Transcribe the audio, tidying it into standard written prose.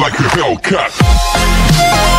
like a Hellcat.